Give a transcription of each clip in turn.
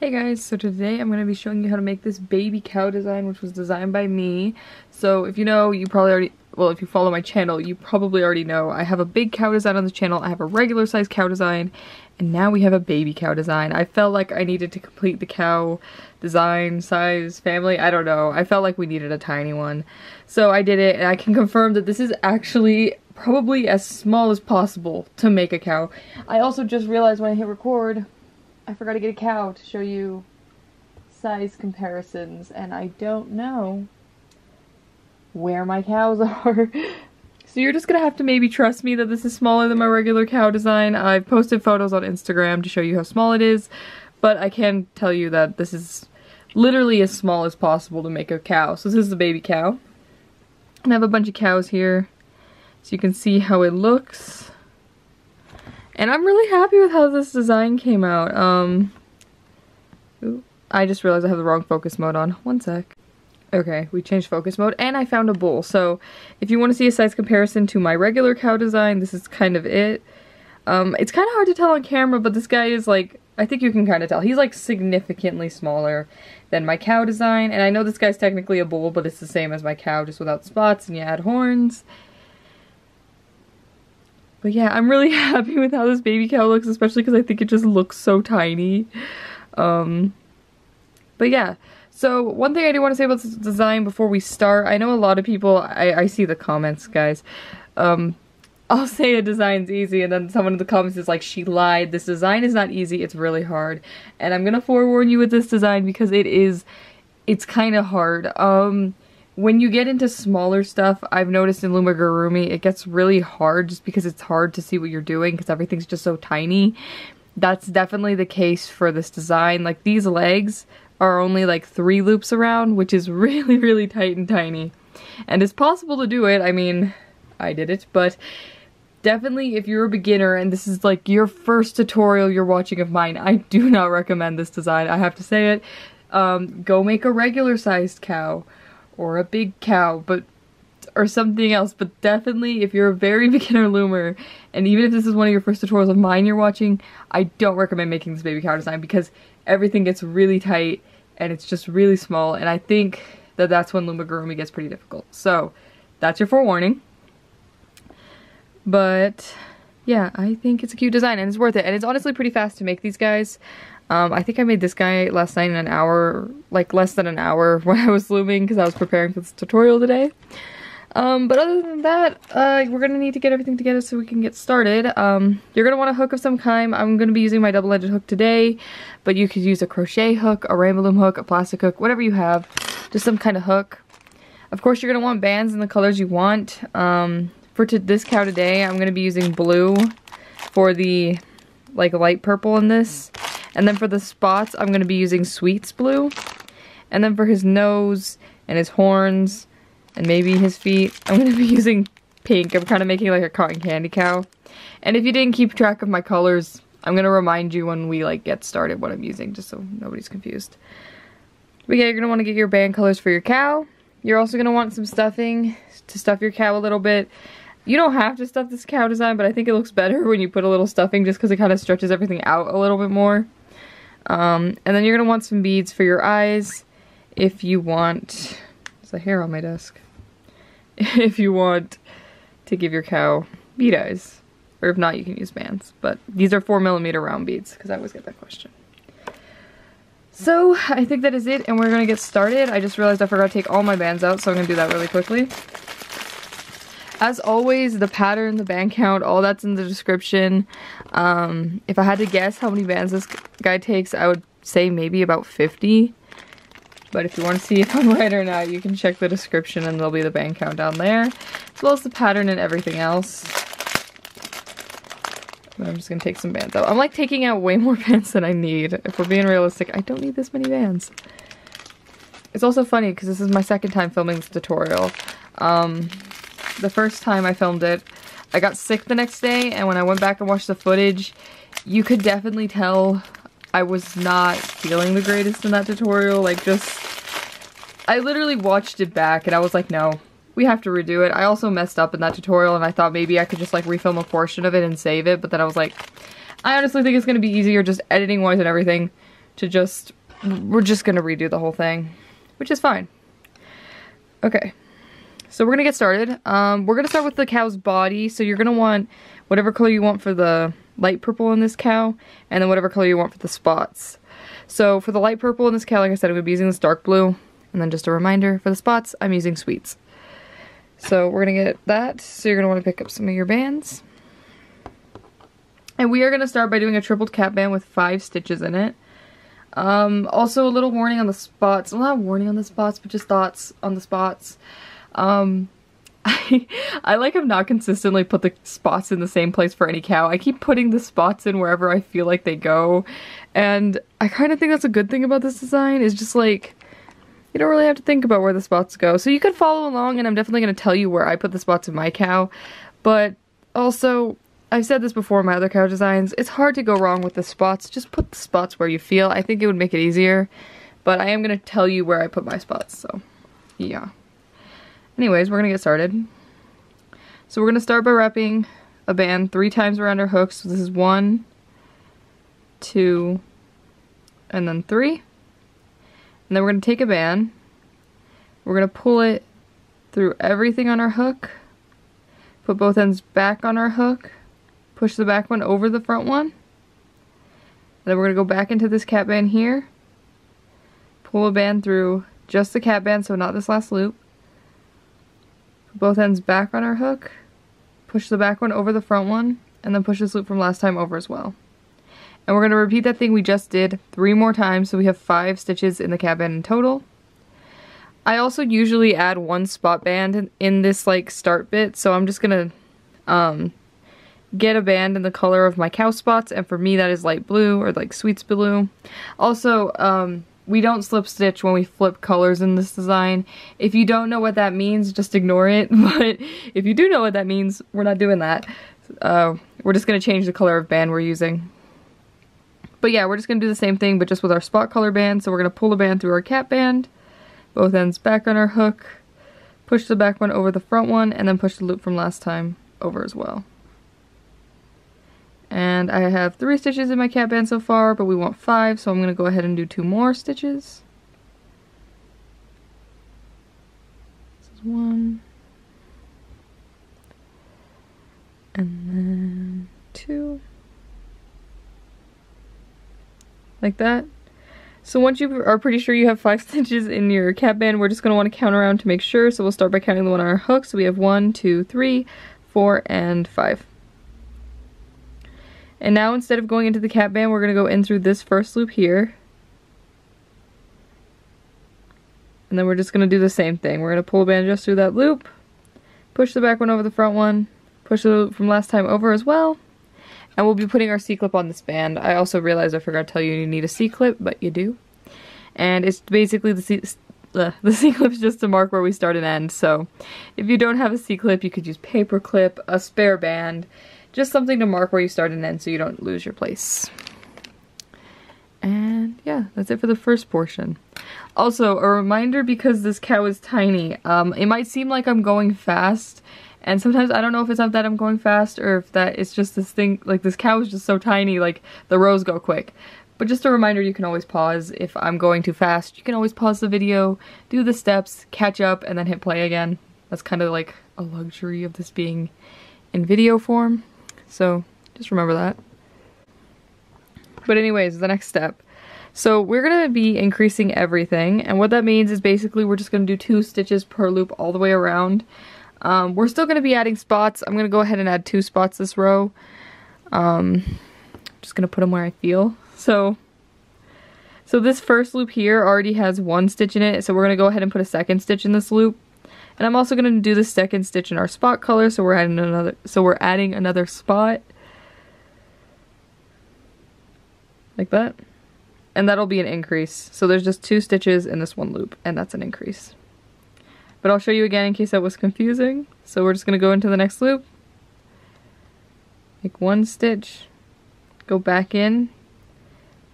Hey guys, so today I'm going to be showing you how to make this baby cow design, which was designed by me. So if you know, you probably already, well, if you follow my channel, you probably already know I have a big cow design on the channel, I have a regular size cow design, and now we have a baby cow design. I felt like I needed to complete the cow design, size, family, I don't know. I felt like we needed a tiny one. So I did it, and I can confirm that this is actually probably as small as possible to make a cow. I also just realized when I hit record, I forgot to get a cow to show you size comparisons, and I don't know where my cows are. So you're just gonna have to maybe trust me that this is smaller than my regular cow design. I've posted photos on Instagram to show you how small it is, but I can tell you that this is literally as small as possible to make a cow. So this is the baby cow. And I have a bunch of cows here, so you can see how it looks. And I'm really happy with how this design came out. Ooh, I just realized I have the wrong focus mode on. One sec. Okay, we changed focus mode, and I found a bull. So if you want to see a size comparison to my regular cow design, this is kind of it. It's kind of hard to tell on camera, but this guy is like, I think you can kind of tell. He's like significantly smaller than my cow design. And I know this guy's technically a bull, but it's the same as my cow, just without spots, and you add horns. But yeah, I'm really happy with how this baby cow looks, especially because I think it just looks so tiny. But yeah, so one thing I do want to say about this design before we start, I know a lot of people, I see the comments, guys. I'll say a design's easy, and then someone in the comments is like, she lied, this design is not easy, it's really hard. And I'm going to forewarn you with this design because it's kind of hard. When you get into smaller stuff, I've noticed in Loomigurumi, it gets really hard just because it's hard to see what you're doing because everything's just so tiny. That's definitely the case for this design. Like, these legs are only like 3 loops around, which is really, really tight and tiny. And it's possible to do it. I mean, I did it, but definitely if you're a beginner and this is like your first tutorial you're watching of mine, I do not recommend this design. I have to say it. Go make a regular sized cow. Or a big cow, but or something else, but definitely if you're a very beginner loomer, and even if this is one of your first tutorials of mine you're watching, I don't recommend making this baby cow design because everything gets really tight and it's just really small, and I think that that's when Loomigurumi gets pretty difficult. So that's your forewarning. But yeah, I think it's a cute design and it's worth it, and it's honestly pretty fast to make these guys. I think I made this guy last night in an hour, like less than an hour when I was looming because I was preparing for this tutorial today. But other than that, we're going to need to get everything together so we can get started. You're going to want a hook of some kind. I'm going to be using my double-edged hook today, but you could use a crochet hook, a ramballoom hook, a plastic hook, whatever you have, just some kind of hook. Of course, you're going to want bands in the colors you want. For this cow today, I'm going to be using blue for the like light purple in this. And then for the spots, I'm going to be using Sweets Blue. And then for his nose and his horns and maybe his feet, I'm going to be using pink. I'm kind of making like a cotton candy cow. And if you didn't keep track of my colors, I'm going to remind you when we like get started what I'm using, just so nobody's confused. But yeah, you're going to want to get your band colors for your cow. You're also going to want some stuffing to stuff your cow a little bit. You don't have to stuff this cow design, but I think it looks better when you put a little stuffing just because it kind of stretches everything out a little bit more. And then you're going to want some beads for your eyes if you want, there's a hair on my desk, if you want to give your cow bead eyes, or if not you can use bands, but these are 4mm round beads because I always get that question. So I think that is it, and we're going to get started. I just realized I forgot to take all my bands out, so I'm going to do that really quickly. As always, the pattern, the band count, all that's in the description. If I had to guess how many bands this guy takes, I would say maybe about 50. But if you want to see if I'm right or not, you can check the description and there'll be the band count down there, as well as the pattern and everything else. And I'm just going to take some bands out. I'm like taking out way more bands than I need. If we're being realistic, I don't need this many bands. It's also funny because this is my second time filming this tutorial. The first time I filmed it, I got sick the next day, and when I went back and watched the footage, you could definitely tell I was not feeling the greatest in that tutorial. Like, just, I literally watched it back and I was like, no, we have to redo it. I also messed up in that tutorial, and I thought maybe I could just like refilm a portion of it and save it, but then I was like, I honestly think it's gonna be easier just editing wise and everything to just, we're just gonna redo the whole thing, which is fine. Okay, so we're gonna get started. We're gonna start with the cow's body, so you're gonna want whatever color you want for the light purple in this cow, and then whatever color you want for the spots. So for the light purple in this cow, like I said, I'm gonna be using this dark blue, and then just a reminder, for the spots, I'm using sweets. So we're gonna get that, so you're gonna wanna pick up some of your bands. And we are gonna start by doing a tripled cap band with 5 stitches in it. Also a little warning on the spots, well, not warning on the spots, but just thoughts on the spots. I like have not consistently put the spots in the same place for any cow. I keep putting the spots in wherever I feel like they go, and I kind of think that's a good thing about this design, is just like, you don't really have to think about where the spots go. So you could follow along, and I'm definitely going to tell you where I put the spots in my cow, but also, I've said this before in my other cow designs, it's hard to go wrong with the spots. Just put the spots where you feel. I think it would make it easier, but I am going to tell you where I put my spots, so yeah. Anyways, we're going to get started. So we're going to start by wrapping a band 3 times around our hook. So this is 1, 2, and then 3. And then we're going to take a band, we're going to pull it through everything on our hook, put both ends back on our hook, push the back one over the front one, and then we're going to go back into this cap band here, pull a band through just the cap band, so not this last loop, put both ends back on our hook, push the back one over the front one, and then push this loop from last time over as well. And we're going to repeat that thing we just did 3 more times, so we have 5 stitches in the cap band in total. I also usually add 1 spot band in this like start bit, so I'm just going to get a band in the color of my cow spots, and for me that is light blue, or like sweets blue. Also, we don't slip stitch when we flip colors in this design. If you don't know what that means, just ignore it, but if you do know what that means, we're not doing that. We're just going to change the color of band we're using. But yeah, we're just going to do the same thing, but just with our spot color band. So we're going to pull the band through our cap band, both ends back on our hook, push the back one over the front one, and then push the loop from last time over as well. And I have 3 stitches in my cap band so far, but we want 5, so I'm going to go ahead and do 2 more stitches. This is 1. And then 2. Like that. So once you are pretty sure you have 5 stitches in your cap band, we're just going to want to count around to make sure. So we'll start by counting the one on our hook. So we have 1, 2, 3, 4, and 5. And now instead of going into the cap band, we're going to go in through this first loop here. And then we're just going to do the same thing. We're going to pull a band just through that loop, push the back one over the front one, push the loop from last time over as well. And we'll be putting our C-clip on this band. I also realized I forgot to tell you need a C-clip, but you do. And it's basically the C-clip is just to mark where we start and end. So if you don't have a C-clip, you could use paper clip, a spare band, just something to mark where you start and end so you don't lose your place. And yeah, that's it for the first portion. Also, a reminder, because this cow is tiny, it might seem like I'm going fast. And sometimes I don't know if it's not that I'm going fast or if that it's just this thing, like this cow is just so tiny, like the rows go quick. But just a reminder, you can always pause if I'm going too fast. You can always pause the video, do the steps, catch up, and then hit play again. That's kind of like a luxury of this being in video form. So just remember that. But anyways, the next step. So we're going to be increasing everything. And what that means is basically we're just going to do 2 stitches per loop all the way around. We're still going to be adding spots. I'm going to go ahead and add 2 spots this row. Just going to put them where I feel. So this first loop here already has 1 stitch in it, so we're going to go ahead and put a 2nd stitch in this loop. And I'm also going to do the 2nd stitch in our spot color, so we're adding another spot. Like that. And that'll be an increase. So there's just 2 stitches in this one loop, and that's an increase. But I'll show you again in case that was confusing. So we're just going to go into the next loop, make 1 stitch, go back in,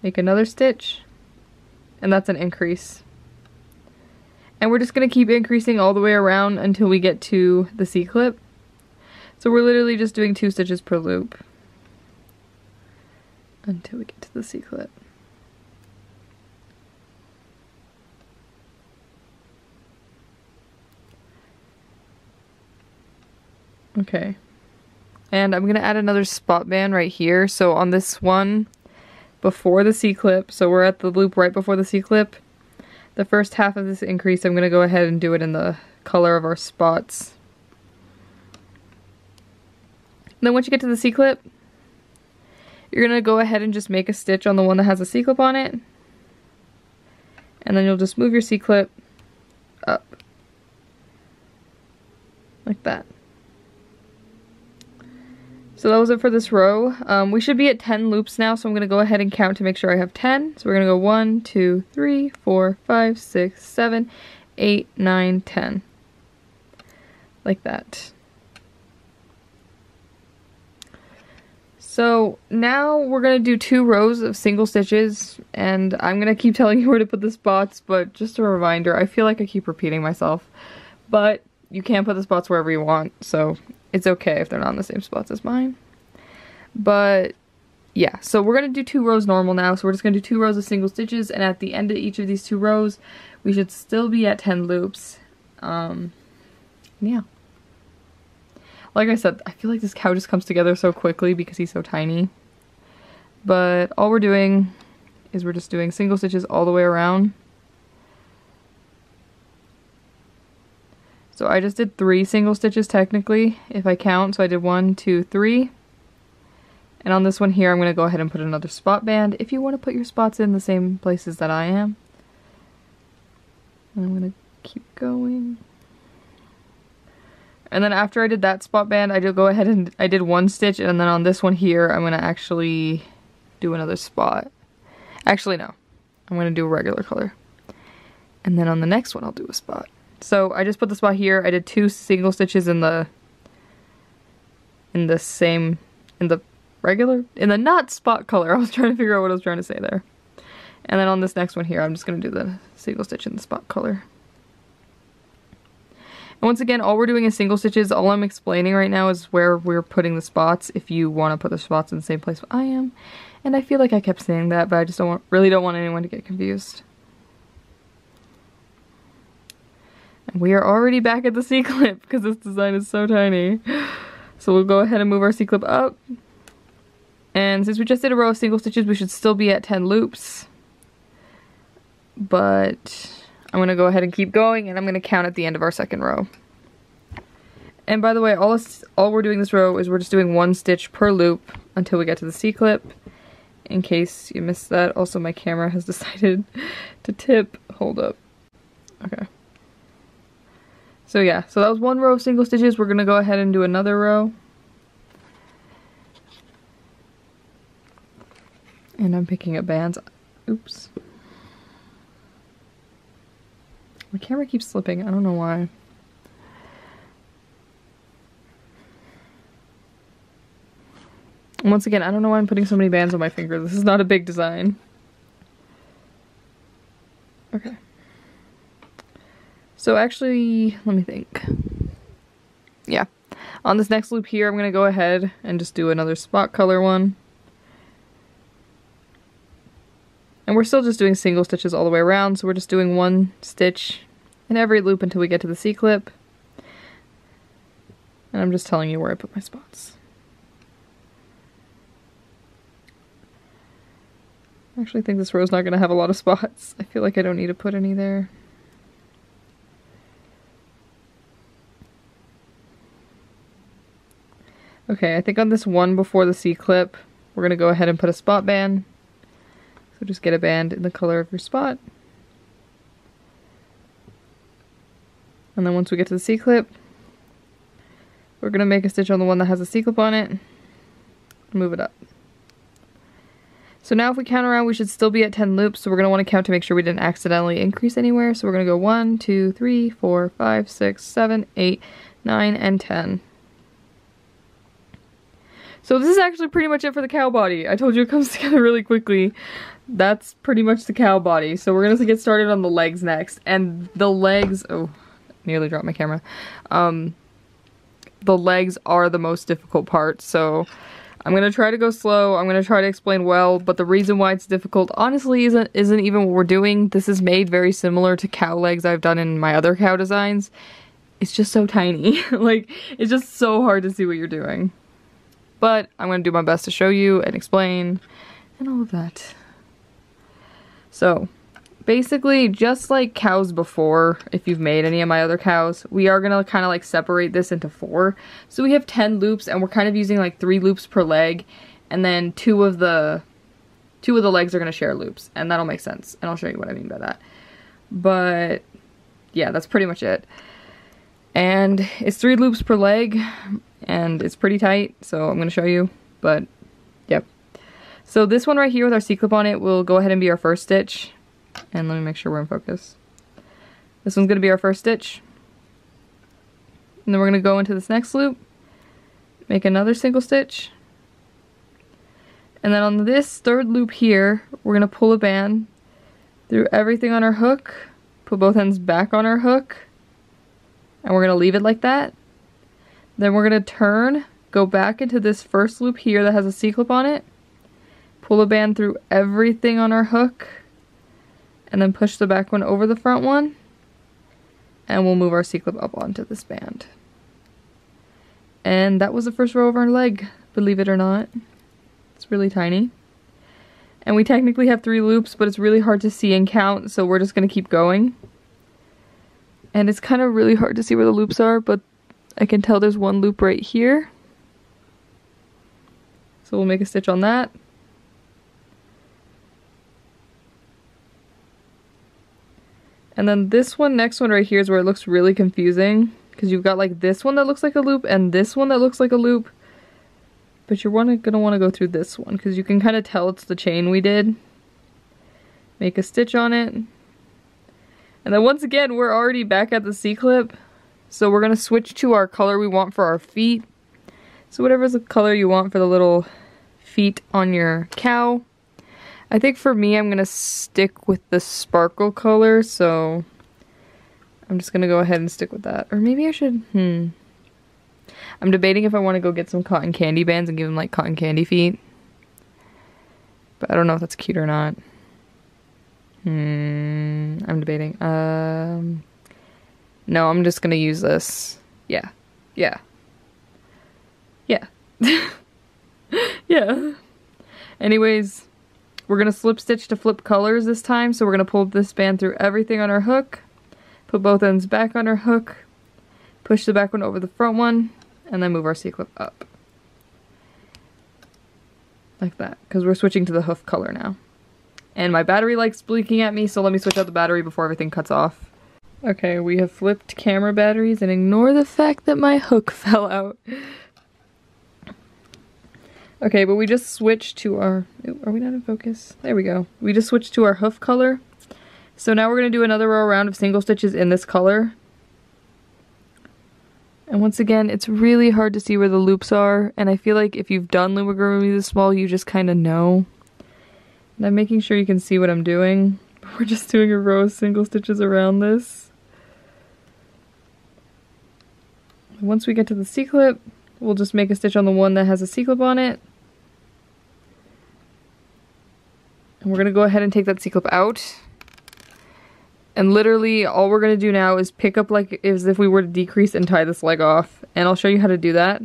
make another stitch, and that's an increase. And we're just going to keep increasing all the way around until we get to the C-clip. So we're literally just doing 2 stitches per loop until we get to the C-clip. Okay. And I'm gonna add another spot band right here. So on this one, before the C-clip, so we're at the loop right before the C-clip, the first half of this increase, I'm gonna go ahead and do it in the color of our spots. And then once you get to the C-clip, you're gonna go ahead and just make a stitch on the one that has a C-clip on it. And then you'll just move your C-clip up. Like that. So that was it for this row. We should be at 10 loops now, so I'm gonna go ahead and count to make sure I have 10. So we're gonna go 1, 2, 3, 4, 5, 6, 7, 8, 9, 10. Like that. So now we're gonna do 2 rows of single stitches, and I'm gonna keep telling you where to put the spots, but just a reminder, I feel like I keep repeating myself, but you can put the spots wherever you want, so it's okay if they're not in the same spots as mine. But yeah, so we're gonna do 2 rows normal now, so we're just gonna do 2 rows of single stitches, and at the end of each of these 2 rows, we should still be at 10 loops. Yeah. Like I said, I feel like this cow just comes together so quickly because he's so tiny. But all we're doing is we're just doing single stitches all the way around. So I just did 3 single stitches technically, if I count. So I did 1, 2, 3. And on this one here, I'm gonna go ahead and put another spot band if you wanna put your spots in the same places that I am. And I'm gonna keep going. And then after I did that spot band, I did go ahead and I did 1 stitch, and then on this one here, I'm gonna actually do another spot. Actually, no, I'm gonna do a regular color. And then on the next one, I'll do a spot. So I just put the spot here. I did 2 single stitches in the not spot color. I was trying to figure out what I was trying to say there. And then on this next one here, I'm just gonna do the single stitch in the spot color. And once again, all we're doing is single stitches. All I'm explaining right now is where we're putting the spots if you wanna put the spots in the same place I am. And I feel like I kept saying that, but I just really don't want anyone to get confused. We are already back at the C-clip because this design is so tiny. So we'll go ahead and move our C-clip up. And since we just did a row of single stitches, we should still be at 10 loops. But I'm gonna go ahead and keep going, and I'm gonna count at the end of our second row. And by the way, all we're doing this row is we're just doing 1 stitch per loop until we get to the C-clip. In case you missed that, also my camera has decided to tip. Hold up. Okay. So yeah, so that was 1 row of single stitches. We're gonna go ahead and do another row. And I'm picking up bands. Oops. My camera keeps slipping, I don't know why. And once again, I don't know why I'm putting so many bands on my finger. This is not a big design. Okay. So actually, let me think. Yeah. On this next loop here, I'm gonna go ahead and just do another spot color one. And we're still just doing single stitches all the way around, so we're just doing 1 stitch in every loop until we get to the C-clip. And I'm just telling you where I put my spots. I actually think this row's not gonna have a lot of spots. I feel like I don't need to put any there. Okay, I think on this one before the C-clip, we're gonna go ahead and put a spot band. So just get a band in the color of your spot. And then once we get to the C-clip, we're gonna make a stitch on the one that has a C-clip on it, and move it up. So now if we count around, we should still be at 10 loops, so we're gonna wanna count to make sure we didn't accidentally increase anywhere. So we're gonna go 1, 2, 3, 4, 5, 6, 7, 8, 9, and 10. So this is actually pretty much it for the cow body. I told you it comes together really quickly. That's pretty much the cow body. So we're gonna get started on the legs next. And the legs, oh, nearly dropped my camera. The legs are the most difficult part. So I'm gonna try to go slow. I'm gonna try to explain well, but the reason why it's difficult honestly isn't even what we're doing. This is made very similar to cow legs I've done in my other cow designs. it's just so tiny. Like, it's just so hard to see what you're doing. But I'm gonna do my best to show you and explain and all of that. So basically, just like cows before, if you've made any of my other cows, we are gonna kind of like separate this into 4. So we have 10 loops, and we're kind of using like 3 loops per leg, and then two of the legs are gonna share loops, and that'll make sense, and I'll show you what I mean by that. But yeah, that's pretty much it. And it's 3 loops per leg, and it's pretty tight, so I'm gonna show you, but yep. So this one right here with our C-clip on it will go ahead and be our first stitch. And let me make sure we're in focus. This one's gonna be our first stitch. And then we're gonna go into this next loop, make another single stitch. And then on this third loop here, we're gonna pull a band through everything on our hook, put both ends back on our hook, and we're gonna leave it like that. Then we're gonna turn, go back into this first loop here that has a C-clip on it, pull a band through everything on our hook, and then push the back one over the front one, and we'll move our C-clip up onto this band. And that was the first row of our leg, believe it or not. It's really tiny. And we technically have 3 loops, but it's really hard to see and count, so we're just gonna keep going. And it's kind of really hard to see where the loops are, but I can tell there's one loop right here. So we'll make a stitch on that. And then this one, next one right here is where it looks really confusing, because you've got like this one that looks like a loop and this one that looks like a loop, but you're gonna wanna go through this one because you can kinda tell it's the chain we did. Make a stitch on it. And then once again, we're already back at the C-clip, so we're gonna switch to our color we want for our feet. So whatever's the color you want for the little feet on your cow. I think for me, I'm gonna stick with the sparkle color, so I'm just gonna go ahead and stick with that. Or maybe I should, I'm debating if I wanna go get some cotton candy bands and give them like cotton candy feet. But I don't know if that's cute or not. I'm debating. No, I'm just gonna use this. Yeah. Yeah. Yeah. Yeah. Anyways. We're gonna slip stitch to flip colors this time, so we're gonna pull this band through everything on our hook, put both ends back on our hook, push the back one over the front one, and then move our C-clip up. Like that, because we're switching to the hoof color now. And my battery likes blinking at me, so let me switch out the battery before everything cuts off. Okay, we have flipped camera batteries, and ignore the fact that my hook fell out. Okay, but we just switched to our... Ooh, are we not in focus? There we go. We just switched to our hoof color. So now we're going to do another row around of single stitches in this color. And once again, it's really hard to see where the loops are. And I feel like if you've done Loomigurumi this small, you just kind of know. And I'm making sure you can see what I'm doing. But we're just doing a row of single stitches around this. Once we get to the C-clip, we'll just make a stitch on the one that has a C-clip on it. And we're gonna go ahead and take that C-clip out. And literally all we're gonna do now is pick up like as if we were to decrease and tie this leg off. And I'll show you how to do that.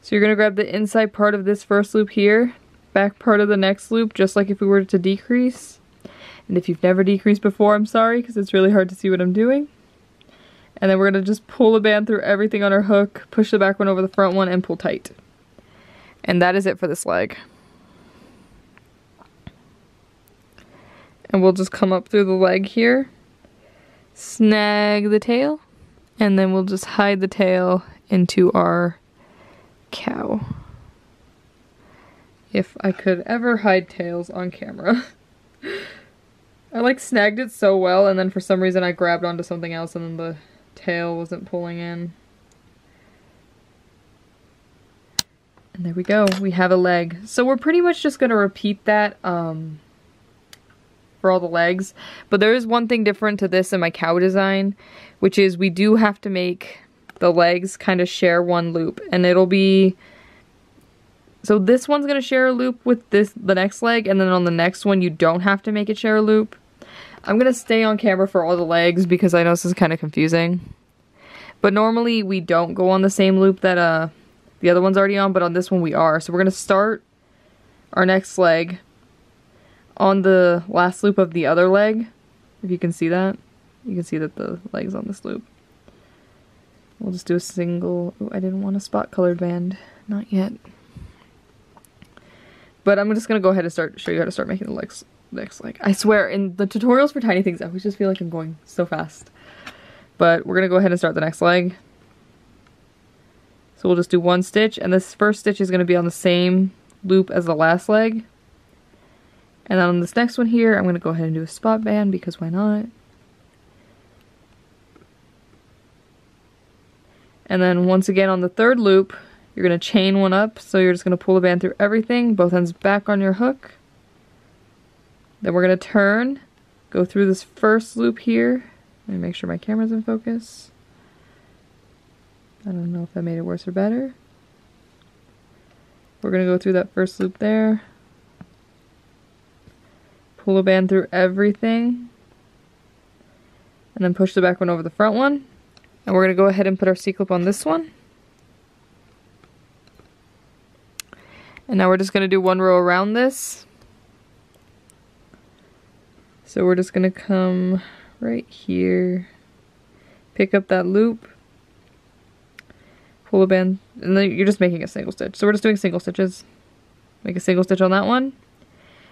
So you're gonna grab the inside part of this first loop here, back part of the next loop, just like if we were to decrease. And if you've never decreased before, I'm sorry, because it's really hard to see what I'm doing. And then we're gonna just pull a band through everything on our hook, push the back one over the front one, and pull tight. And that is it for this leg. And we'll just come up through the leg here, snag the tail, and then we'll just hide the tail into our cow. If I could ever hide tails on camera. I like snagged it so well, and then for some reason I grabbed onto something else and then the tail wasn't pulling in. And there we go, we have a leg. So we're pretty much just gonna repeat that for all the legs, but there is one thing different to this in my cow design, which is we do have to make the legs kind of share one loop, and it'll be, so this one's gonna share a loop with this, the next leg, and then on the next one you don't have to make it share a loop. I'm gonna stay on camera for all the legs because I know this is kind of confusing. But normally we don't go on the same loop that the other one's already on, but on this one we are. So we're going to start our next leg on the last loop of the other leg. If you can see that. You can see that the leg's on this loop. We'll just do a single... Ooh, I didn't want a spot colored band. Not yet. But I'm just going to go ahead and show you how to start making the legs. Next leg. I swear, in the tutorials for tiny things, I always just feel like I'm going so fast. But we're going to go ahead and start the next leg. So we'll just do one stitch, and this first stitch is going to be on the same loop as the last leg. And then on this next one here, I'm going to go ahead and do a spot band, because why not? And then once again on the third loop, you're going to chain one up, so you're just going to pull the band through everything, both ends back on your hook. Then we're going to turn, go through this first loop here. Let me make sure my camera's in focus. I don't know if that made it worse or better. We're going to go through that first loop there. Pull a band through everything. And then push the back one over the front one. And we're going to go ahead and put our C-clip on this one. And now we're just going to do one row around this. So we're just going to come right here, pick up that loop, pull a band, and then you're just making a single stitch. So we're just doing single stitches. Make a single stitch on that one.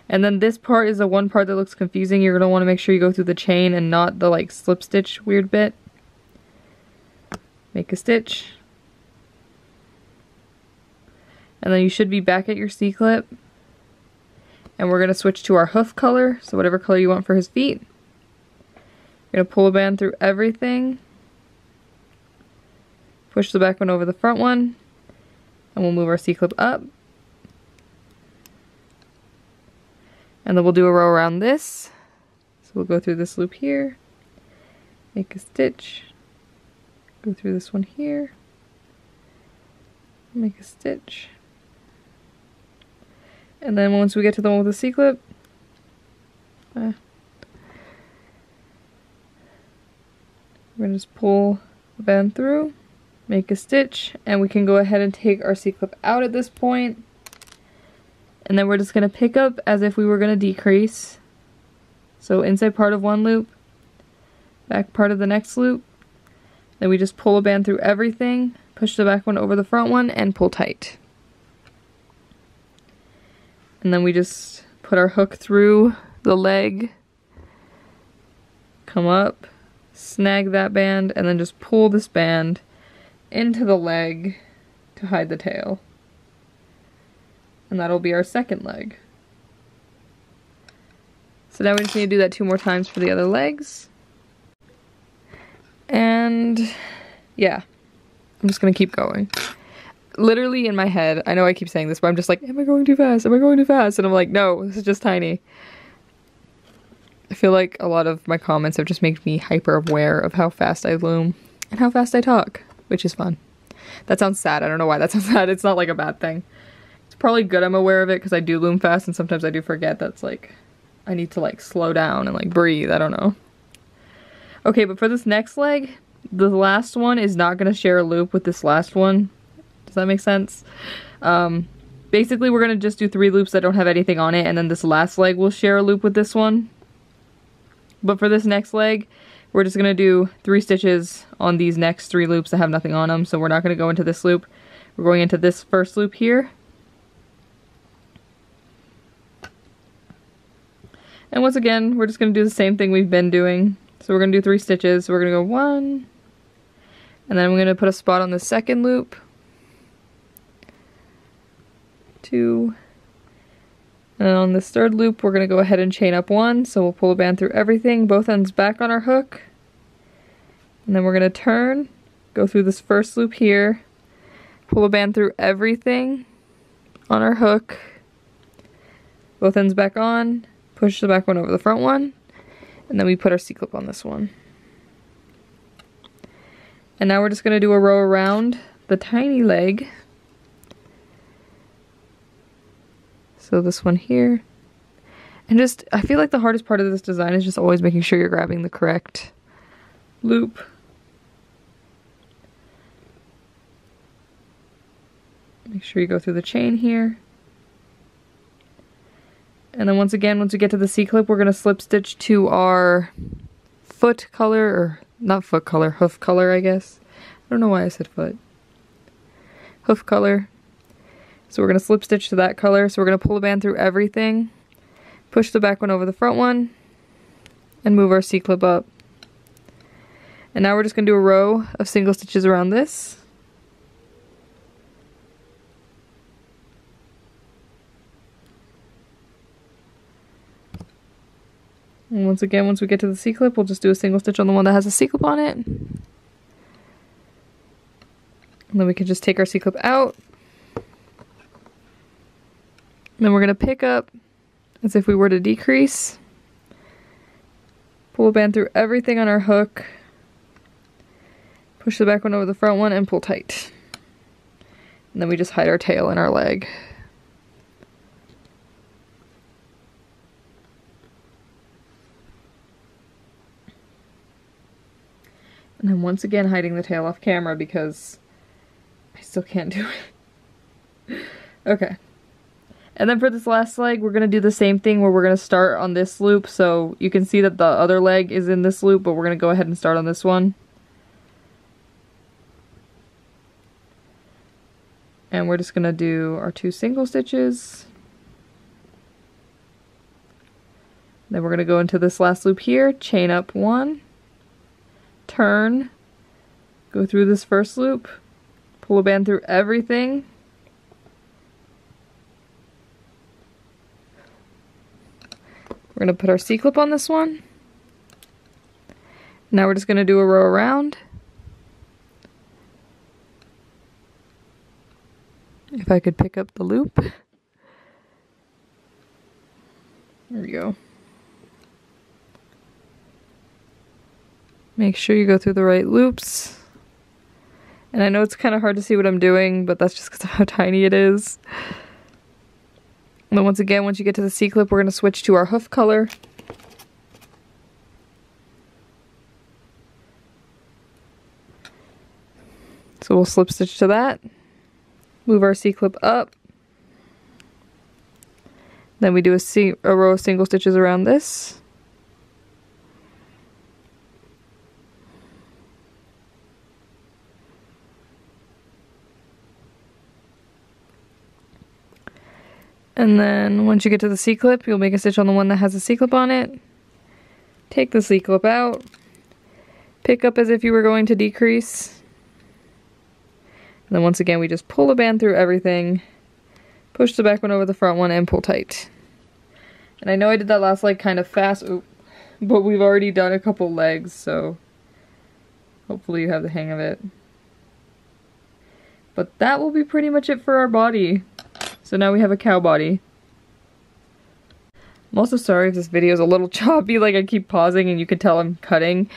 And then this part is the one part that looks confusing. You're going to want to make sure you go through the chain and not the like slip stitch weird bit. Make a stitch. And then you should be back at your C-clip. And we're going to switch to our hoof color, so whatever color you want for his feet. You're going to pull a band through everything, push the back one over the front one, and we'll move our C-clip up. And then we'll do a row around this. So we'll go through this loop here, make a stitch, go through this one here, make a stitch. And then once we get to the one with the C-clip, we're gonna just pull the band through, make a stitch, and we can go ahead and take our C-clip out at this point. And then we're just gonna pick up as if we were gonna decrease. So inside part of one loop, back part of the next loop. Then we just pull a band through everything, push the back one over the front one, and pull tight. And then we just put our hook through the leg, come up, snag that band, and then just pull this band into the leg to hide the tail. And that'll be our second leg. So now we just need to do that 2 more times for the other legs. And yeah, I'm just gonna keep going. Literally in my head, I know I keep saying this, but I'm just like, am I going too fast? Am I going too fast? And I'm like, no, this is just tiny. I feel like a lot of my comments have just made me hyper aware of how fast I loom and how fast I talk, which is fun. That sounds sad. I don't know why that sounds sad. It's not like a bad thing. It's probably good I'm aware of it because I do loom fast and sometimes I do forget that's like, I need to like slow down and like breathe. I don't know. Okay, but for this next leg, the last one is not going to share a loop with this last one. Does that make sense? Basically, we're going to just do 3 loops that don't have anything on it, and then this last leg will share a loop with this one. But for this next leg, we're just going to do 3 stitches on these next 3 loops that have nothing on them, so we're not going to go into this loop. We're going into this first loop here. And once again, we're just going to do the same thing we've been doing. So we're going to do 3 stitches. So we're going to go 1, and then we're going to put a spot on the second loop. 2, and on this third loop we're going to go ahead and chain up 1, so we'll pull a band through everything, both ends back on our hook, and then we're going to turn, go through this first loop here, pull a band through everything on our hook, both ends back on, push the back one over the front one, and then we put our C-clip on this one. And now we're just going to do a row around the tiny leg. So this one here, and just, I feel like the hardest part of this design is just always making sure you're grabbing the correct loop. Make sure you go through the chain here. And then once again, once we get to the C-clip, we're going to slip stitch to our foot color, or not foot color, hoof color, I guess. I don't know why I said foot. Hoof color. So we're going to slip stitch to that color. So we're going to pull a band through everything, push the back one over the front one, and move our C-clip up. And now we're just going to do a row of single stitches around this. And once again, once we get to the C-clip, we'll just do a single stitch on the one that has a C-clip on it. And then we can just take our C-clip out. And then we're going to pick up as if we were to decrease. Pull a band through everything on our hook. Push the back one over the front one and pull tight. And then we just hide our tail in our leg. And I'm once again hiding the tail off camera because I still can't do it. Okay. And then for this last leg, we're going to do the same thing where we're going to start on this loop. So you can see that the other leg is in this loop, but we're going to go ahead and start on this one. And we're just going to do our two single stitches. Then we're going to go into this last loop here, chain up one, turn, go through this first loop, pull a band through everything, we're going to put our C-clip on this one. Now we're just going to do a row around. If I could pick up the loop. There we go. Make sure you go through the right loops. And I know it's kind of hard to see what I'm doing, but that's just because of how tiny it is. And then once again, once you get to the C-clip, we're going to switch to our hoof color. So we'll slip stitch to that. Move our C-clip up. Then we do a row of single stitches around this. And then once you get to the C-clip, you'll make a stitch on the one that has a C-clip on it. Take the C-clip out. Pick up as if you were going to decrease. And then once again, we just pull the band through everything. Push the back one over the front one and pull tight. And I know I did that last leg kind of fast, but we've already done a couple legs, so hopefully you have the hang of it. But that will be pretty much it for our body. So now we have a cow body. I'm also sorry if this video is a little choppy, like I keep pausing and you can tell I'm cutting.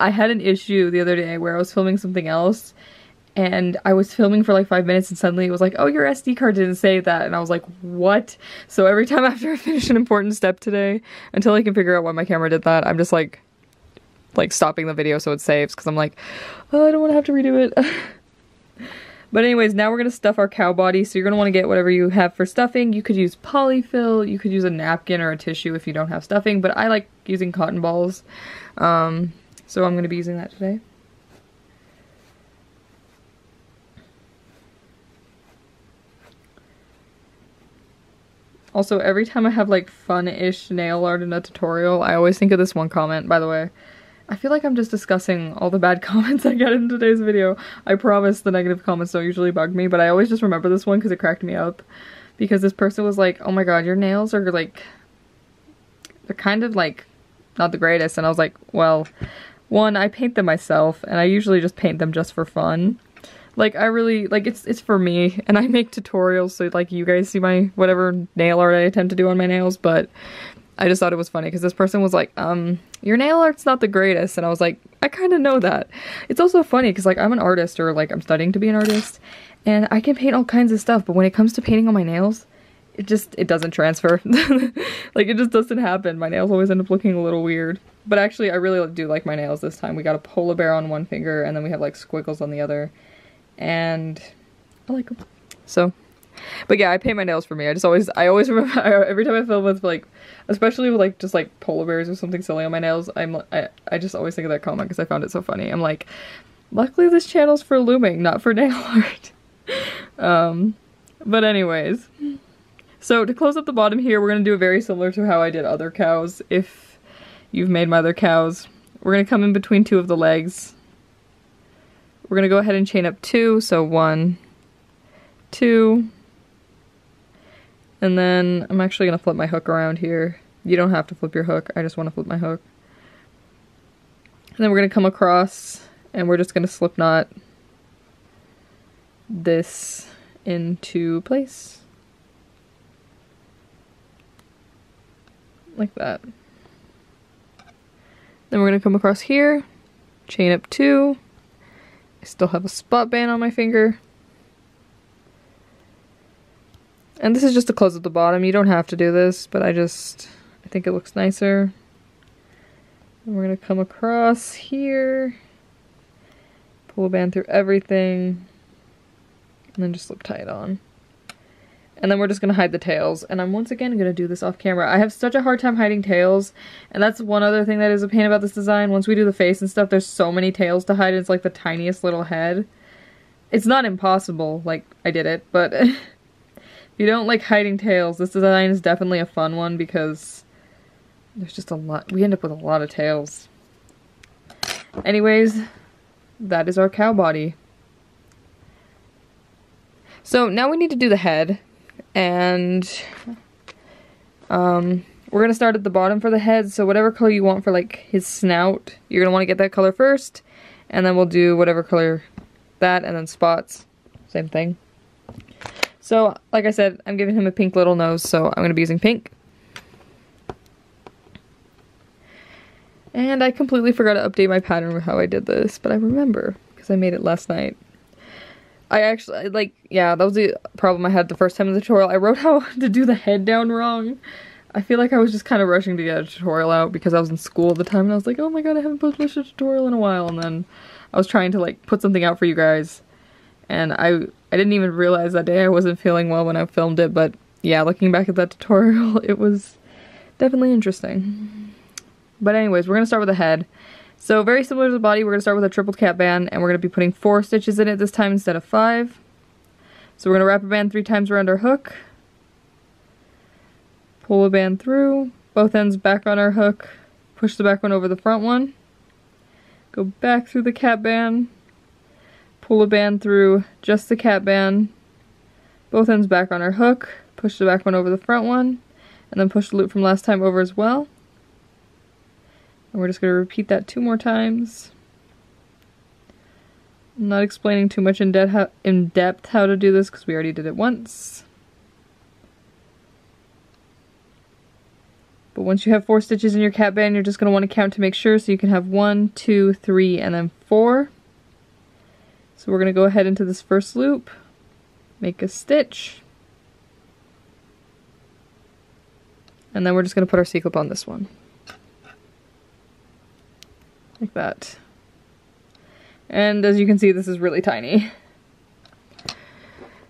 I had an issue the other day where I was filming something else and I was filming for like 5 minutes and suddenly it was like, oh, your SD card didn't save that. And I was like, what? So every time after I finish an important step today, until I can figure out why my camera did that, I'm just like stopping the video so it saves because I'm like, oh, I don't want to have to redo it. But anyways, now we're going to stuff our cow body, so you're going to want to get whatever you have for stuffing. You could use polyfill, you could use a napkin or a tissue if you don't have stuffing, but I like using cotton balls, so I'm going to be using that today. Also, every time I have like fun-ish nail art in a tutorial, I always think of this one comment, by the way. I feel like I'm just discussing all the bad comments I get in today's video. I promise the negative comments don't usually bug me, but I always just remember this one because it cracked me up. Because this person was like, oh my god, your nails are like, they're kind of like, not the greatest. And I was like, well, one, I paint them myself, and I usually just paint them just for fun. Like, I really, like, it's for me, and I make tutorials, so like, you guys see my, whatever nail art I attempt to do on my nails, but I just thought it was funny because this person was like, your nail art's not the greatest, and I was like, I kind of know that. It's also funny because like I'm an artist, or like I'm studying to be an artist, and I can paint all kinds of stuff, but when it comes to painting on my nails, it doesn't transfer. Like it just doesn't happen. My nails always end up looking a little weird. But actually I really do like my nails this time. We got a polar bear on one finger and then we have like squiggles on the other, and I like them. So, but yeah, I paint my nails for me. I always remember, every time I film with like, especially with like, just like polar bears or something silly on my nails, I just always think of that comment because I found it so funny. I'm like, luckily this channel's for looming, not for nail art. But anyways. So to close up the bottom here, we're gonna do very similar to how I did other cows. If you've made my other cows, we're gonna come in between two of the legs. We're gonna go ahead and chain up two, so 1, 2, and then I'm actually gonna flip my hook around here. You don't have to flip your hook, I just wanna flip my hook. And then we're gonna come across and we're just gonna slip knot this into place. Like that. Then we're gonna come across here, chain up two. I still have a spot band on my finger. And this is just to close at the bottom. You don't have to do this, but I think it looks nicer. And we're gonna come across here, pull a band through everything, and then just slip tie it on. And then we're just gonna hide the tails. And I'm once again gonna do this off camera. I have such a hard time hiding tails, and that's one other thing that is a pain about this design. Once we do the face and stuff, there's so many tails to hide. It's like the tiniest little head. It's not impossible, like I did it, but if you don't like hiding tails, this design is definitely a fun one because there's just a lot, we end up with a lot of tails. Anyways, that is our cow body. So now we need to do the head. And we're gonna start at the bottom for the head, so whatever color you want for like his snout, you're gonna want to get that color first, and then we'll do whatever color that, and then spots, same thing. So like I said, I'm giving him a pink little nose, so I'm gonna be using pink. And I completely forgot to update my pattern with how I did this, but I remember because I made it last night. I actually, like, yeah, that was the problem I had the first time in the tutorial. I wrote how to do the head down wrong. I feel like I was just kind of rushing to get a tutorial out because I was in school at the time, and I was like, oh my god, I haven't published a tutorial in a while. And then I was trying to, like, put something out for you guys, and I didn't even realize that day I wasn't feeling well when I filmed it. But yeah, looking back at that tutorial, it was definitely interesting. But anyways, we're gonna start with the head. So very similar to the body, we're going to start with a triple cap band, and we're going to be putting 4 stitches in it this time instead of 5. So we're going to wrap a band 3 times around our hook, pull a band through, both ends back on our hook, push the back one over the front one, go back through the cap band, pull a band through just the cap band, both ends back on our hook, push the back one over the front one, and then push the loop from last time over as well. And we're just going to repeat that 2 more times. I'm not explaining too much in depth how to do this because we already did it once. But once you have 4 stitches in your cap band, you're just going to want to count to make sure, so you can have 1, 2, 3, and then 4. So we're going to go ahead into this first loop, make a stitch, and then we're just going to put our C-clip on this one. Like that. And as you can see, this is really tiny.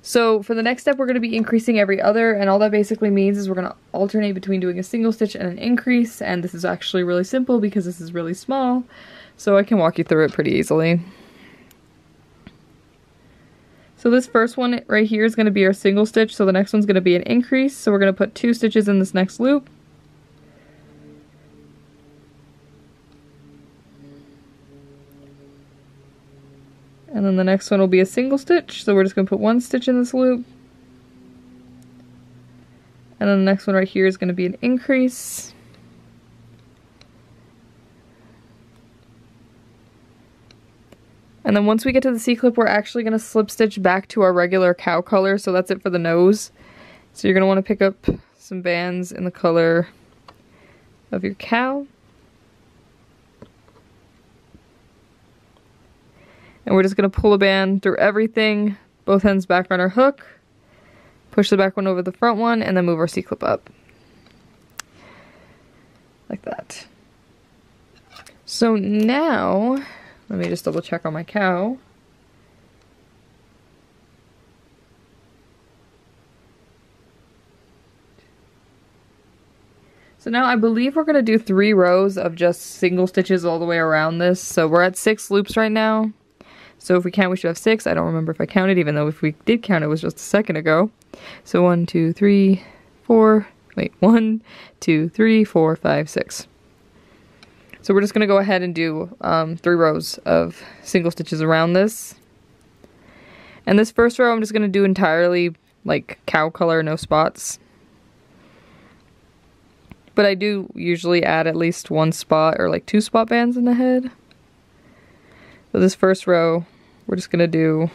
So for the next step, we're going to be increasing every other, and all that basically means is we're going to alternate between doing a single stitch and an increase, and this is actually really simple because this is really small, so I can walk you through it pretty easily. So this first one right here is going to be our single stitch, so the next one's going to be an increase, so we're going to put 2 stitches in this next loop. And then the next one will be a single stitch, so we're just going to put 1 stitch in this loop. And then the next one right here is going to be an increase. And then once we get to the C-clip, we're actually going to slip stitch back to our regular cow color, so that's it for the nose. So you're going to want to pick up some bands in the color of your cow. And we're just going to pull a band through everything, both ends back on our hook, push the back one over the front one, and then move our C-clip up. Like that. So now, let me just double check on my cow. So now I believe we're going to do 3 rows of just single stitches all the way around this. So we're at 6 loops right now. So if we count, we should have 6. I don't remember if I counted, even though if we did count, it was just a second ago. So 1, 2, 3, 4, 5, 6. So we're just going to go ahead and do 3 rows of single stitches around this. And this first row I'm just going to do entirely like cow color, no spots. But I do usually add at least 1 spot or like 2 spot bands in the head. So this first row, we're just gonna do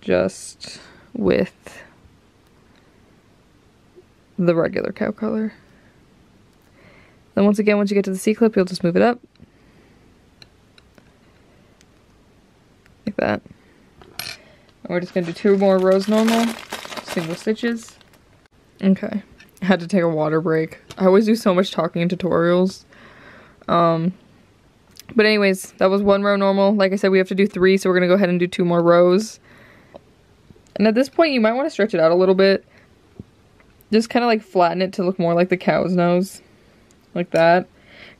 just with the regular cow color. Then once again, once you get to the C-clip, you'll just move it up. Like that. And we're just gonna do 2 more rows normal, single stitches. Okay. I had to take a water break. I always do so much talking in tutorials. But anyways, that was 1 row normal. Like I said, we have to do 3, so we're going to go ahead and do 2 more rows. And at this point, you might want to stretch it out a little bit. Just kind of like flatten it to look more like the cow's nose. Like that.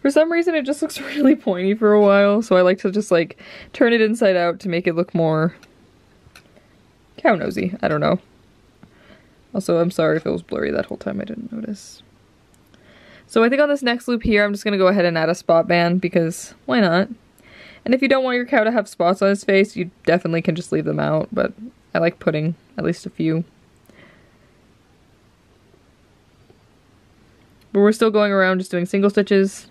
For some reason, it just looks really pointy for a while, so I like to just like turn it inside out to make it look more cow nosy. I don't know. Also, I'm sorry if it was blurry that whole time. I didn't notice. So I think on this next loop here, I'm just going to go ahead and add a spot band because why not? And if you don't want your cow to have spots on his face, you definitely can just leave them out, but I like putting at least a few. But we're still going around just doing single stitches.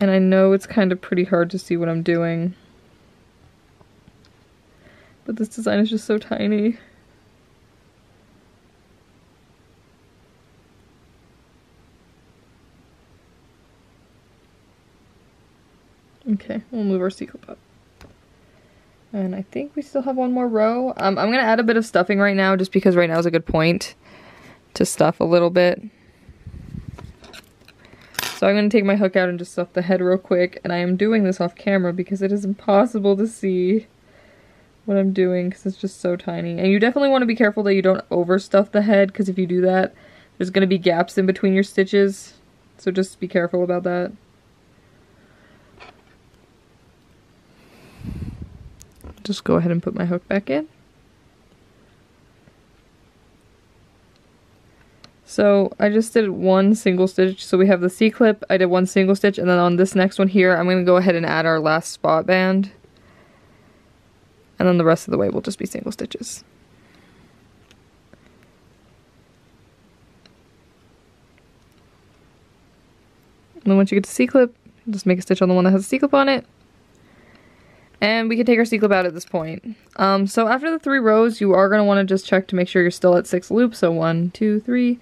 And I know it's kind of pretty hard to see what I'm doing. But this design is just so tiny. Okay, we'll move our C-clip up. And I think we still have 1 more row. I'm going to add a bit of stuffing right now, just because right now is a good point to stuff a little bit. So I'm going to take my hook out and just stuff the head real quick. And I am doing this off camera because it is impossible to see what I'm doing because it's just so tiny. And you definitely want to be careful that you don't overstuff the head, because if you do that, there's going to be gaps in between your stitches. So just be careful about that. Just go ahead and put my hook back in. So I just did 1 single stitch. So we have the C-clip, I did 1 single stitch, and then on this next one here, I'm gonna go ahead and add our last spot band. And then the rest of the way will just be single stitches. And then once you get to C-clip, just make a stitch on the one that has a C-clip on it. And we can take our C-clip out at this point. So after the 3 rows, you are going to want to just check to make sure you're still at 6 loops. So 1, 2, 3,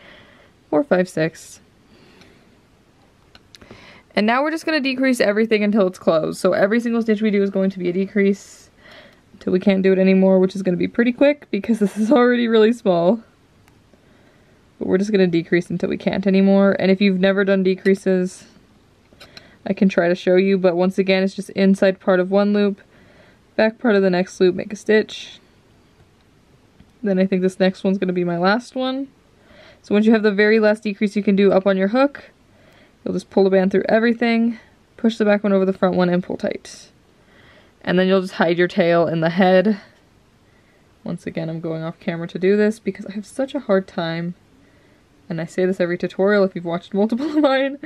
4, 5, 6. And now we're just going to decrease everything until it's closed. So every single stitch we do is going to be a decrease until we can't do it anymore, which is going to be pretty quick because this is already really small. But we're just going to decrease until we can't anymore. And if you've never done decreases, I can try to show you, but once again, it's just inside part of 1 loop, back part of the next loop, make a stitch. Then I think this next one's going to be my last one. So once you have the very last decrease you can do up on your hook, you'll just pull the band through everything, push the back one over the front one, and pull tight. And then you'll just hide your tail in the head. Once again, I'm going off camera to do this because I have such a hard time, and I say this every tutorial if you've watched multiple of mine,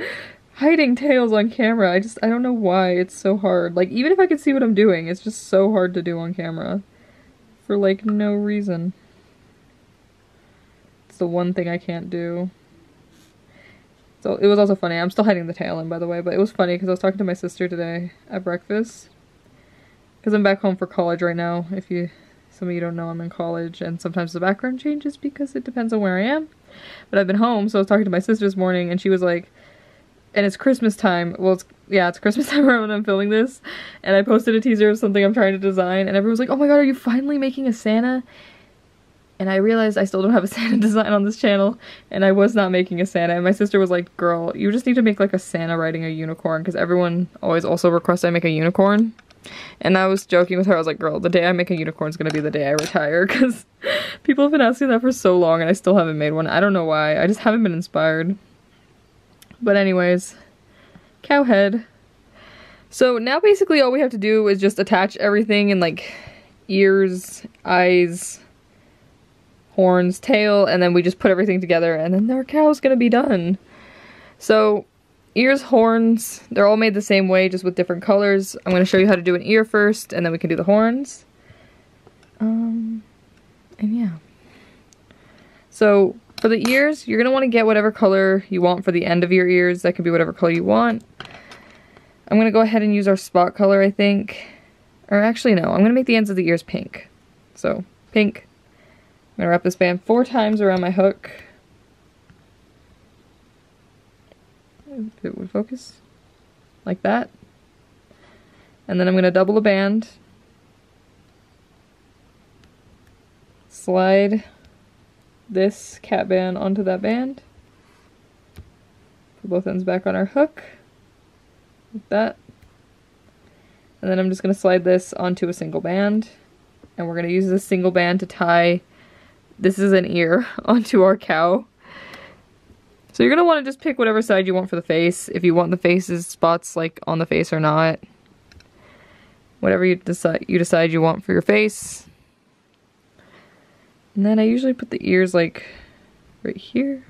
hiding tails on camera. I don't know why it's so hard. Like, even if I could see what I'm doing, it's just so hard to do on camera. For, like, no reason. It's the one thing I can't do. So, it was also funny. I'm still hiding the tail in, by the way, but it was funny because I was talking to my sister today at breakfast. Because I'm back home for college right now. If you, some of you don't know, I'm in college, and sometimes the background changes because it depends on where I am. But I've been home, so I was talking to my sister this morning, and she was like, and it's Christmas time, well, it's Christmas time when I'm filming this, and I posted a teaser of something I'm trying to design, and everyone's like, oh my god, are you finally making a Santa? And I realized I still don't have a Santa design on this channel, and I was not making a Santa, and my sister was like, girl, you just need to make, like, a Santa riding a unicorn, because everyone always also requests I make a unicorn. And I was joking with her, I was like, girl, the day I make a unicorn is gonna be the day I retire, because people have been asking that for so long and I still haven't made one. I don't know why, I just haven't been inspired. But anyways, cow head. So now basically all we have to do is just attach everything in like ears, eyes, horns, tail, and then we just put everything together and then our cow's gonna be done. So ears, horns, they're all made the same way, just with different colors. I'm gonna show you how to do an ear first, and then we can do the horns. And yeah. So for the ears, you're gonna wanna get whatever color you want for the end of your ears. That could be whatever color you want. I'm gonna go ahead and use our spot color, I think. Or actually no, I'm gonna make the ends of the ears pink. So, pink. I'm gonna wrap this band 4 times around my hook. If it would focus, like that, and then I'm going to double the band, slide this cat band onto that band, put both ends back on our hook, like that, and then I'm just going to slide this onto a single band, and we're going to use this single band to tie, this is an ear, onto our cow. So you're going to want to just pick whatever side you want for the face, if you want the face's spots like on the face or not. Whatever you decide you want for your face. And then I usually put the ears like right here.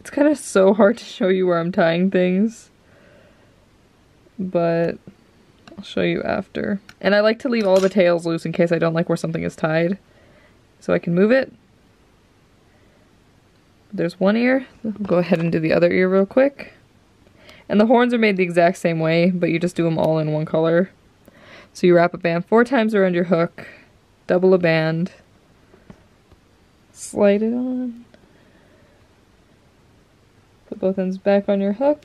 It's kind of so hard to show you where I'm tying things, but I'll show you after. And I like to leave all the tails loose in case I don't like where something is tied, so I can move it. There's one ear, I'll go ahead and do the other ear real quick. And the horns are made the exact same way, but you just do them all in one color. So you wrap a band 4 times around your hook, double a band, slide it on, put both ends back on your hook,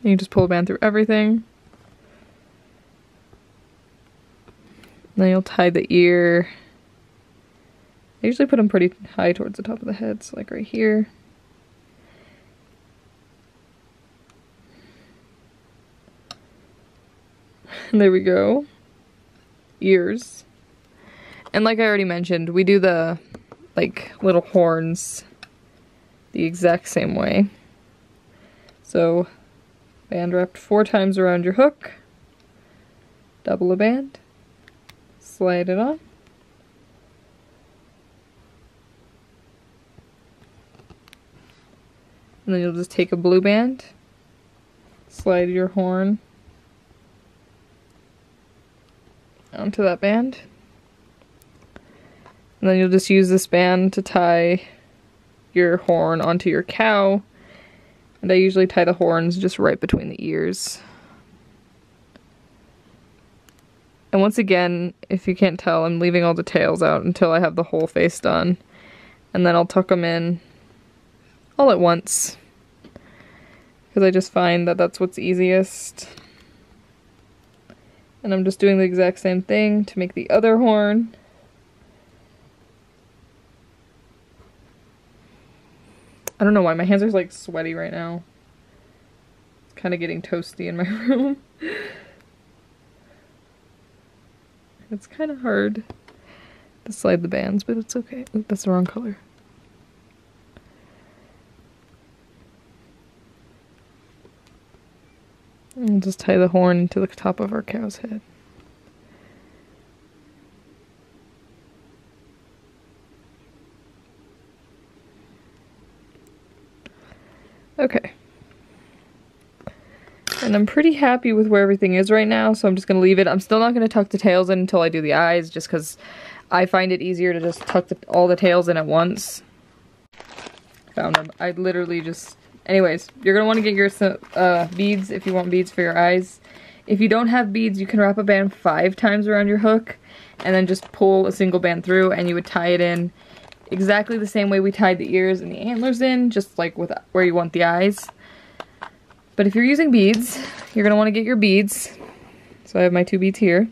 and you just pull a band through everything. Then you'll tie the ear. I usually put them pretty high towards the top of the head, so like right here. And there we go. Ears. And like I already mentioned, we do the like little horns the exact same way. So band wrapped 4 times around your hook, double a band, slide it on. And then you'll just take a blue band, slide your horn onto that band, and then you'll just use this band to tie your horn onto your cow, and I usually tie the horns just right between the ears. And once again, if you can't tell, I'm leaving all the tails out until I have the whole face done, and then I'll tuck them in all at once, because I just find that that's what's easiest. And I'm just doing the exact same thing to make the other horn. I don't know why, my hands are like sweaty right now. It's kind of getting toasty in my room. It's kind of hard to slide the bands, but it's okay. That's the wrong color. We'll just tie the horn to the top of our cow's head. Okay. And I'm pretty happy with where everything is right now, so I'm just going to leave it. I'm still not going to tuck the tails in until I do the eyes, just because I find it easier to just tuck all the tails in at once. Found them. I literally just... Anyways, you're going to want to get your beads if you want beads for your eyes. If you don't have beads, you can wrap a band 5 times around your hook and then just pull a single band through, and you would tie it in exactly the same way we tied the ears and the antlers in, just like with where you want the eyes. But if you're using beads, you're going to want to get your beads. So I have my 2 beads here,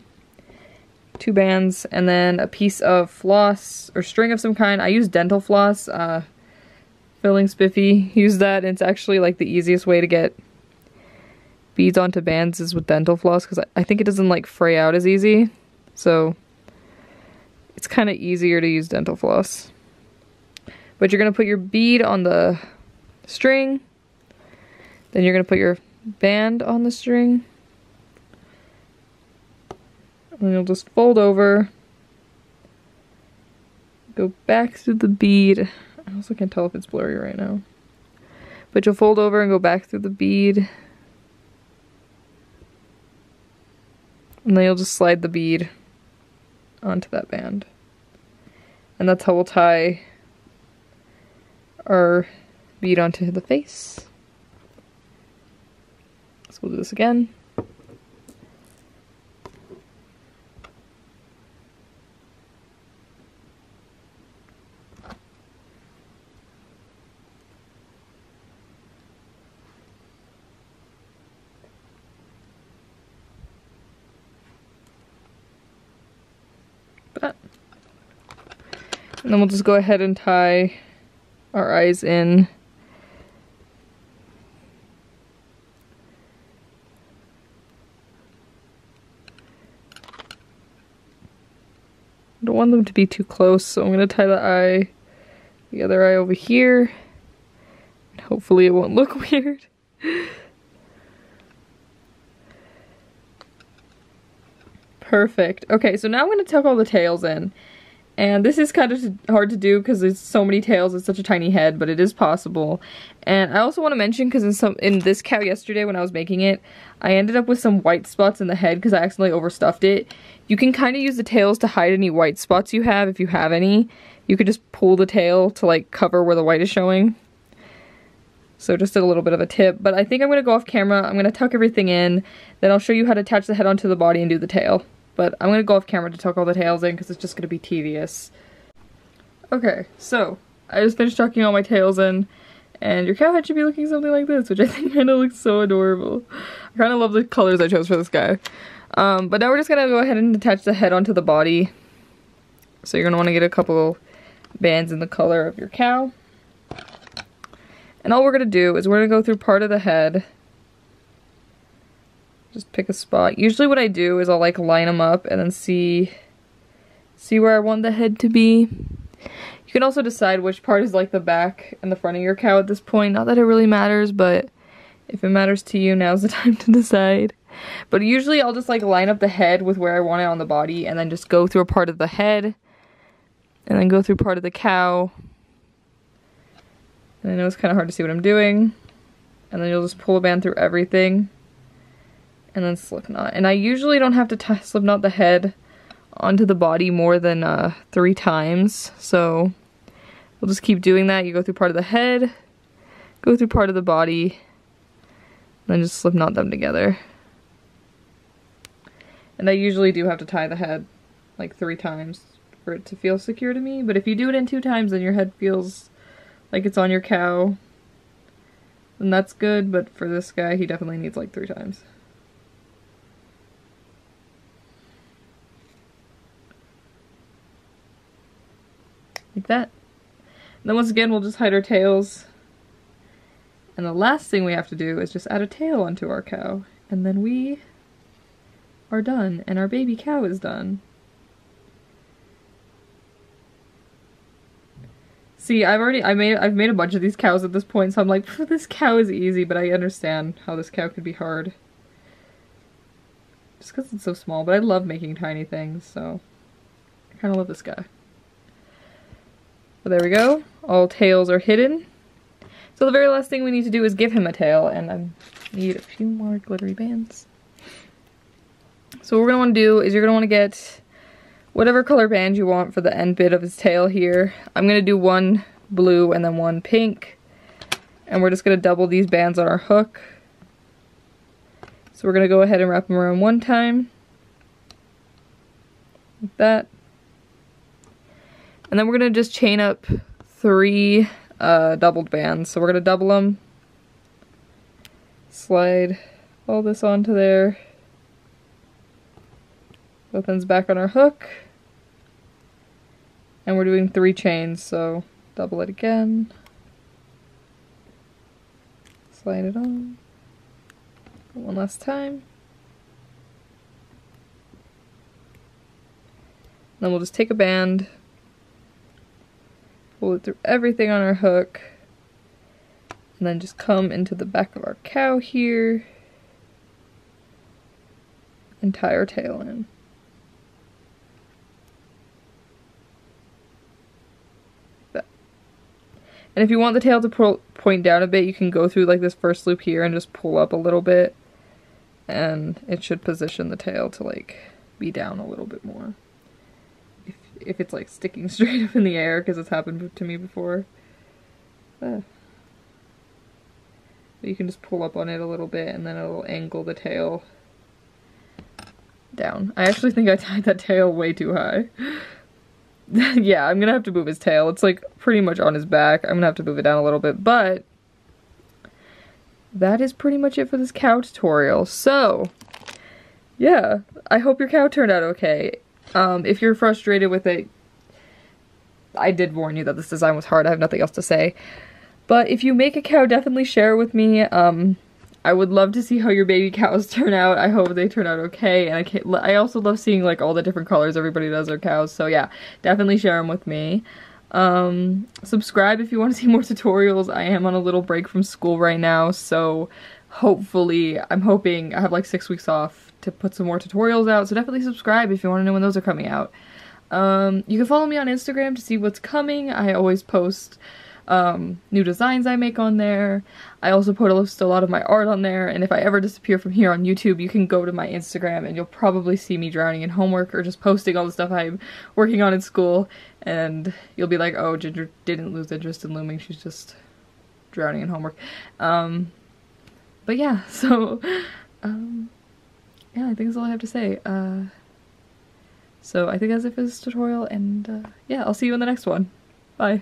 2 bands, and then a piece of floss or string of some kind. I use dental floss. Filling Spiffy, use that, and it's actually like the easiest way to get beads onto bands is with dental floss because I think it doesn't like fray out as easy. So it's kind of easier to use dental floss. But you're going to put your bead on the string. Then you're going to put your band on the string. And you'll just fold over. Go back through the bead. I also can't tell if it's blurry right now. But you'll fold over and go back through the bead. And then you'll just slide the bead onto that band. And that's how we'll tie our bead onto the face. So we'll do this again. That. And then we'll just go ahead and tie our eyes in. I don't want them to be too close, so I'm going to tie the eye, the other eye over here. And hopefully it won't look weird. Perfect. Okay, so now I'm going to tuck all the tails in. And this is kind of hard to do because there's so many tails, it's such a tiny head, but it is possible. And I also want to mention, because in this cow yesterday when I was making it, I ended up with some white spots in the head because I accidentally overstuffed it. You can kind of use the tails to hide any white spots you have, if you have any. You could just pull the tail to like cover where the white is showing. So just a little bit of a tip, but I think I'm going to go off camera. I'm going to tuck everything in, then I'll show you how to attach the head onto the body and do the tail. But I'm going to go off camera to tuck all the tails in because it's just going to be tedious. Okay, so I just finished tucking all my tails in, and your cow head should be looking something like this, which I think kind of looks so adorable. I kind of love the colors I chose for this guy. But now we're just going to go ahead and attach the head onto the body. So you're going to want to get a couple bands in the color of your cow. And all we're going to do is we're going to go through part of the head. Just pick a spot. Usually what I do is I'll like line them up and then see where I want the head to be. You can also decide which part is like the back and the front of your cow at this point. Not that it really matters, but if it matters to you, now's the time to decide. But usually I'll just like line up the head with where I want it on the body and then just go through a part of the head and then go through part of the cow. And I know it's kind of hard to see what I'm doing. And then you'll just pull a band through everything. And then slip knot. And I usually don't have to slip knot the head onto the body more than 3 times. So we'll just keep doing that. You go through part of the head, go through part of the body, and then just slip knot them together. And I usually do have to tie the head like 3 times for it to feel secure to me. But if you do it in 2 times then your head feels like it's on your cow, then that's good. But for this guy, he definitely needs like 3 times. Like that. And then once again we'll just hide our tails. And the last thing we have to do is just add a tail onto our cow. And then we are done. And our baby cow is done. See, I've made a bunch of these cows at this point, so I'm like, this cow is easy, but I understand how this cow could be hard. Just because it's so small, but I love making tiny things, so I kind of love this guy. So there we go, all tails are hidden. So the very last thing we need to do is give him a tail, and I need a few more glittery bands. So what we're gonna wanna do is you're gonna wanna get whatever color band you want for the end bit of his tail here. I'm gonna do one blue and then one pink, and we're just gonna double these bands on our hook. So we're gonna go ahead and wrap them around one time, like that. And then we're going to just chain up 3 doubled bands. So we're going to double them. Slide all this onto there. Both ends back on our hook. And we're doing 3 chains, so double it again. Slide it on. One last time. Then we'll just take a band, pull it through everything on our hook, and then just come into the back of our cow here and tie our tail in. That. And if you want the tail to point down a bit, you can go through like this first loop here and just pull up a little bit, and it should position the tail to like be down a little bit more. If it's like sticking straight up in the air, because it's happened to me before. But you can just pull up on it a little bit and then it'll angle the tail down. I actually think I tied that tail way too high. Yeah, I'm gonna have to move his tail. It's like pretty much on his back. I'm gonna have to move it down a little bit, but that is pretty much it for this cow tutorial. So yeah, I hope your cow turned out okay. If you're frustrated with it, I did warn you that this design was hard. I have nothing else to say. But if you make a cow, definitely share with me. I would love to see how your baby cows turn out. I hope they turn out okay. And I also love seeing like all the different colors everybody does their cows. So yeah, definitely share them with me. Subscribe if you want to see more tutorials. I am on a little break from school right now, so hopefully, I'm hoping, I have like 6 weeks off to put some more tutorials out, so definitely subscribe if you want to know when those are coming out. You can follow me on Instagram to see what's coming. I always post new designs I make on there. I also post a lot of my art on there, and if I ever disappear from here on YouTube, you can go to my Instagram and you'll probably see me drowning in homework or just posting all the stuff I'm working on in school, and you'll be like, oh, Ginger didn't lose interest in looming, she's just drowning in homework. But yeah, so yeah, I think that's all I have to say. So I think that's it for this tutorial, and yeah, I'll see you in the next one. Bye.